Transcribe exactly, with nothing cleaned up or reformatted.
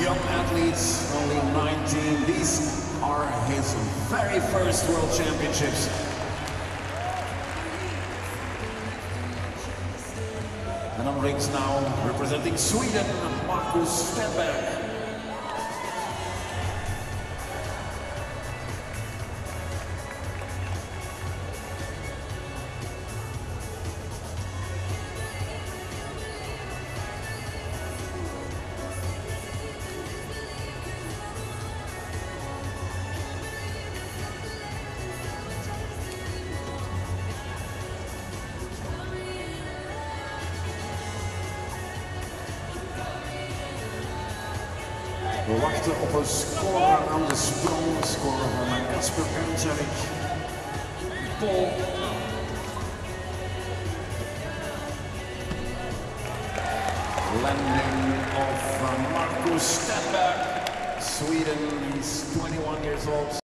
young athletes, only nineteen. These are his very first World Championships. And on rings now, representing Sweden, Markus Stenberg. We wachten op een score aan de sprong, een score van Asper Ball. Landing of Markus Stenberg, Sweden, he's twenty-one years old.